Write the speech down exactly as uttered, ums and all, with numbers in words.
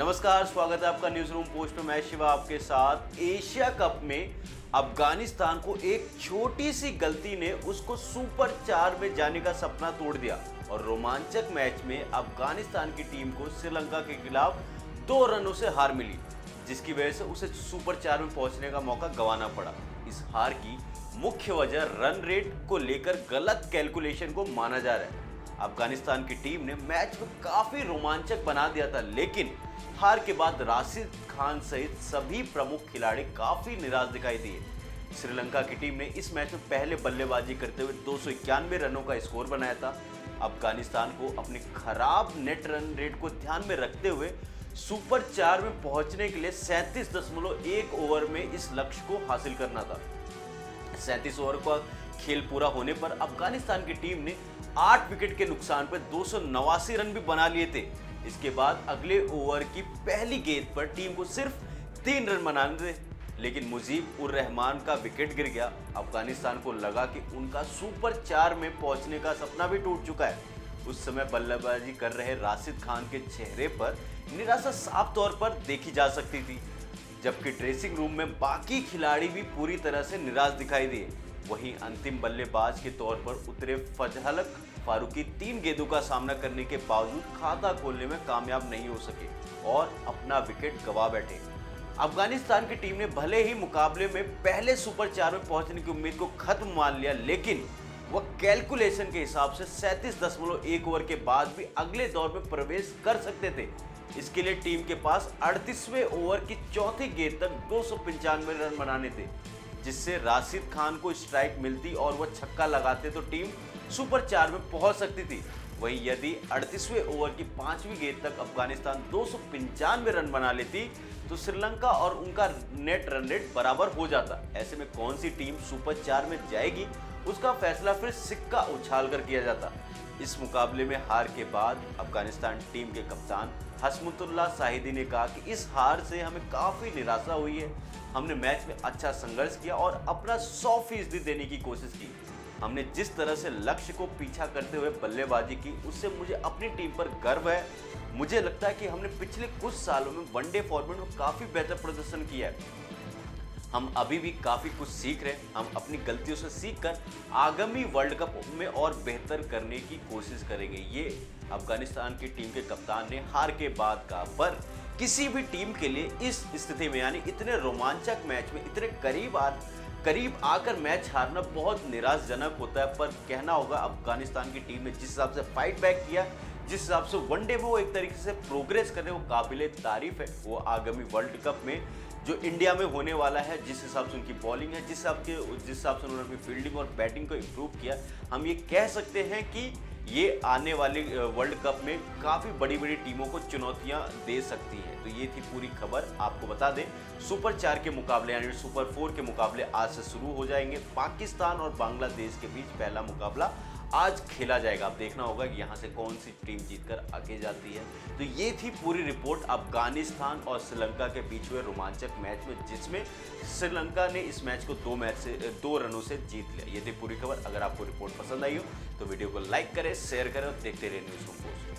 नमस्कार, स्वागत है आपका न्यूज रूम पोस्ट में। मैं शिवा आपके साथ। एशिया कप में अफगानिस्तान को एक छोटी सी गलती ने उसको सुपर चार में जाने का सपना तोड़ दिया और रोमांचक मैच में अफगानिस्तान की टीम को श्रीलंका के खिलाफ दो रनों से हार मिली, जिसकी वजह से उसे सुपर चार में पहुंचने का मौका गंवाना पड़ा। इस हार की मुख्य वजह रन रेट को लेकर गलत कैलकुलेशन को माना जा रहा है। अफगानिस्तान की टीम ने मैच को काफ़ी रोमांचक बना दिया था, लेकिन हार के बाद राशिद खान सहित सभी प्रमुख खिलाड़ी काफ़ी निराश दिखाई दिए। श्रीलंका की टीम ने इस मैच में पहले बल्लेबाजी करते हुए दो सौ इक्यानवे रनों का स्कोर बनाया था। अफगानिस्तान को अपने खराब नेट रन रेट को ध्यान में रखते हुए सुपर चार में पहुंचने के लिए सैंतीस दशमलव एक ओवर में इस लक्ष्य को हासिल करना था। सैंतीस ओवर का खेल पूरा होने पर अफगानिस्तान की टीम ने आठ विकेट के नुकसान पर दो सौ नवासी रन भी बना लिए थे। इसके बाद अगले ओवर की पहली गेंद पर टीम को सिर्फ तीन रन बनाने थे, लेकिन मुजीब उर रहमान का विकेट गिर गया। अफगानिस्तान को लगा कि उनका सुपर चार में पहुंचने का सपना भी टूट चुका है। उस समय बल्लेबाजी कर रहे राशिद खान के चेहरे पर निराशा साफ तौर पर देखी जा सकती थी, जबकि ड्रेसिंग रूम में बाकी खिलाड़ी भी पूरी तरह से निराश दिखाई दिए। वहीं अंतिम बल्लेबाज के तौर पर उतरे फजलक फारूकी तीन गेंदों का सामना करने के बावजूद खाता खोलने में कामयाब नहीं हो सके और अपना विकेट गंवा बैठे। अफगानिस्तान की टीम ने भले ही मुकाबले में पहले सुपर चार में पहुंचने की उम्मीद को खत्म मान लिया, लेकिन वह कैलकुलेशन के हिसाब से सैंतीस दशमलव एक ओवर के बाद भी अगले दौर में प्रवेश कर सकते थे। इसके लिए टीम के पास अड़तीसवें ओवर की चौथी गेंद तक दो सौ पंचानवे रन बनाने थे, जिससे राशिद खान को स्ट्राइक मिलती और वह छक्का लगाते तो टीम सुपर चार में पहुंच सकती थी। वहीं यदि अड़तीसवें ओवर की पांचवी गेंद तक अफगानिस्तान दो सौ पंचानवे रन बना लेती तो श्रीलंका और उनका नेट रन रेट बराबर हो जाता। ऐसे में कौन सी टीम सुपर चार में जाएगी, उसका फैसला फिर सिक्का उछाल कर किया जाता। इस मुकाबले में हार के बाद अफगानिस्तान टीम के कप्तान हसमतुल्लाह शाहिदी ने कहा कि इस हार से हमें काफ़ी निराशा हुई है। हमने मैच में अच्छा संघर्ष किया और अपना सौ फीसदी देने की कोशिश की। हमने जिस तरह से लक्ष्य को पीछा करते हुए बल्लेबाजी की, उससे मुझे अपनी टीम पर गर्व है। मुझे लगता है कि हमने पिछले कुछ सालों में वनडे फॉर्मेट में काफ़ी बेहतर प्रदर्शन किया है। हम अभी भी काफ़ी कुछ सीख रहे हैं। हम अपनी गलतियों से सीखकर आगामी वर्ल्ड कप में और बेहतर करने की कोशिश करेंगे, ये अफगानिस्तान की टीम के कप्तान ने हार के बाद कहा। पर किसी भी टीम के लिए इस स्थिति में, यानी इतने रोमांचक मैच में इतने करीब आ करीब आकर मैच हारना बहुत निराशजनक होता है। पर कहना होगा अफगानिस्तान की टीम ने जिस हिसाब से फाइट बैक किया, जिस हिसाब से वनडे में वो एक तरीके से प्रोग्रेस कर रहे, वो काबिले तारीफ है। वो आगामी वर्ल्ड कप में जो इंडिया में होने वाला है, जिस हिसाब से उनकी बॉलिंग है, जिस हिसाब के जिस हिसाब से उन्होंने अपनी फील्डिंग और बैटिंग को इम्प्रूव किया, हम ये कह सकते हैं कि ये आने वाले वर्ल्ड कप में काफ़ी बड़ी बड़ी टीमों को चुनौतियां दे सकती हैं। तो ये थी पूरी खबर। आपको बता दें, सुपर चार के मुकाबले यानी सुपर फोर के मुकाबले आज से शुरू हो जाएंगे। पाकिस्तान और बांग्लादेश के बीच पहला मुकाबला आज खेला जाएगा। आप देखना होगा कि यहाँ से कौन सी टीम जीतकर आगे जाती है। तो ये थी पूरी रिपोर्ट अफगानिस्तान और श्रीलंका के बीच हुए रोमांचक मैच में, जिसमें श्रीलंका ने इस मैच को दो मैच से दो रनों से जीत लिया। ये थी पूरी खबर। अगर आपको रिपोर्ट पसंद आई हो तो वीडियो को लाइक करें, शेयर करें और देखते रहिए न्यूज़रूम पोस्ट।